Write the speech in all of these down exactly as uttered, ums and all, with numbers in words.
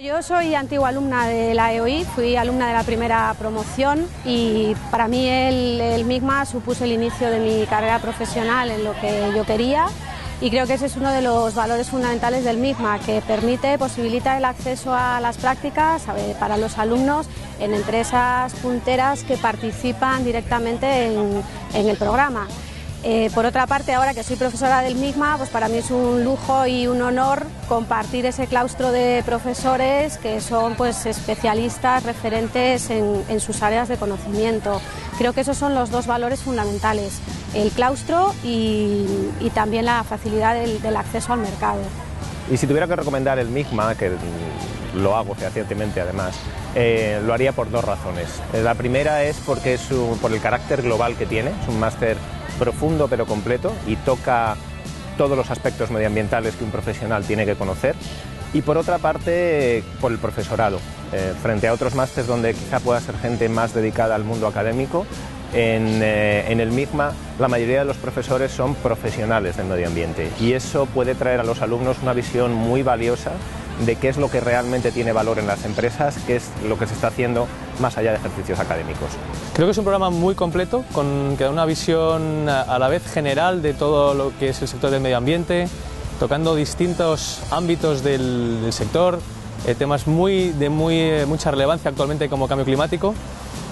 Yo soy antigua alumna de la E O I, fui alumna de la primera promoción y para mí el, el MIGMA supuso el inicio de mi carrera profesional en lo que yo quería y creo que ese es uno de los valores fundamentales del MIGMA, que permite, posibilita el acceso a las prácticas para los alumnos en empresas punteras que participan directamente en, en el programa. Eh, por otra parte, ahora que soy profesora del MIGMA, pues para mí es un lujo y un honor compartir ese claustro de profesores que son pues, especialistas, referentes en, en sus áreas de conocimiento. Creo que esos son los dos valores fundamentales, el claustro y, y también la facilidad del, del acceso al mercado. Y si tuviera que recomendar el MIGMA, que lo hago fehacientemente además, eh, lo haría por dos razones. La primera es porque es un, por el carácter global que tiene, es un máster profundo pero completo y toca todos los aspectos medioambientales que un profesional tiene que conocer, y por otra parte por el profesorado. Eh, frente a otros másters donde quizá pueda ser gente más dedicada al mundo académico, en, eh, en el MIGMA la mayoría de los profesores son profesionales del medio ambiente y eso puede traer a los alumnos una visión muy valiosa de qué es lo que realmente tiene valor en las empresas, qué es lo que se está haciendo más allá de ejercicios académicos. Creo que es un programa muy completo, con que da una visión a la vez general de todo lo que es el sector del medio ambiente, tocando distintos ámbitos del, del sector, eh, temas muy, de muy, eh, mucha relevancia actualmente como cambio climático,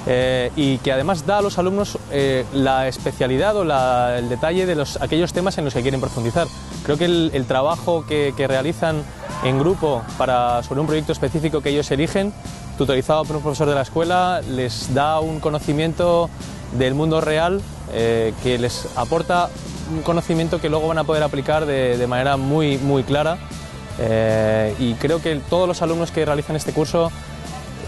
eh, y que además da a los alumnos eh, la especialidad o la, el detalle de los, aquellos temas en los que quieren profundizar. Creo que el, el trabajo que, que realizan en grupo para, sobre un proyecto específico que ellos eligen, tutorizado por un profesor de la escuela, les da un conocimiento del mundo real eh, que les aporta un conocimiento que luego van a poder aplicar de, de manera muy, muy clara eh, y creo que todos los alumnos que realizan este curso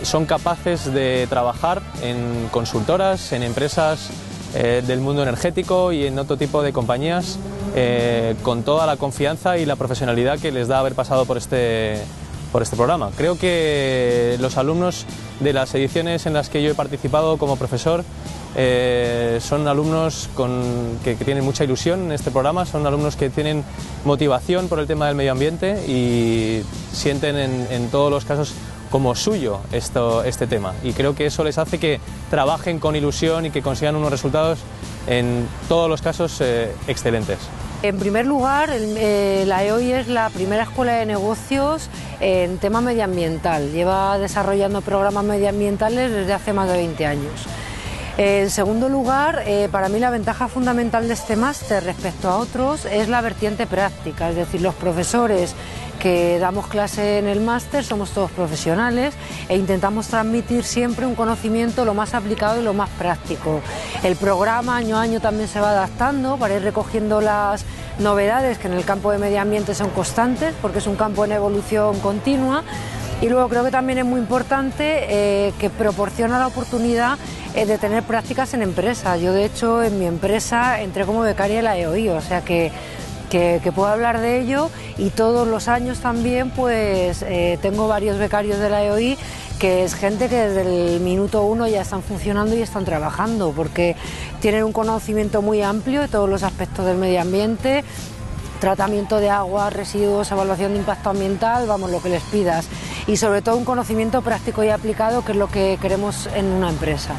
son capaces de trabajar en consultoras, en empresas eh, del mundo energético y en otro tipo de compañías Eh, con toda la confianza y la profesionalidad que les da haber pasado por este, por este programa. Creo que los alumnos de las ediciones en las que yo he participado como profesor eh, son alumnos con, que, que tienen mucha ilusión en este programa, son alumnos que tienen motivación por el tema del medio ambiente y sienten en, en todos los casos como suyo esto, este tema, y creo que eso les hace que trabajen con ilusión y que consigan unos resultados en todos los casos eh, excelentes. En primer lugar, el, eh, la E O I es la primera escuela de negocios en tema medioambiental. Lleva desarrollando programas medioambientales desde hace más de veinte años. En segundo lugar, eh, para mí la ventaja fundamental de este máster respecto a otros es la vertiente práctica, es decir, los profesores que damos clase en el máster somos todos profesionales e intentamos transmitir siempre un conocimiento lo más aplicado y lo más práctico. El programa año a año también se va adaptando para ir recogiendo las novedades que en el campo de medio ambiente son constantes, porque es un campo en evolución continua, y luego creo que también es muy importante eh, que proporciona la oportunidad eh, de tener prácticas en empresas. Yo de hecho en mi empresa entré como becaria de la E O I, o sea que Que, que puedo hablar de ello, y todos los años también pues eh, tengo varios becarios de la E O I, que es gente que desde el minuto uno ya están funcionando y están trabajando porque tienen un conocimiento muy amplio de todos los aspectos del medio ambiente, tratamiento de aguas, residuos, evaluación de impacto ambiental, vamos, lo que les pidas, y sobre todo un conocimiento práctico y aplicado, que es lo que queremos en una empresa.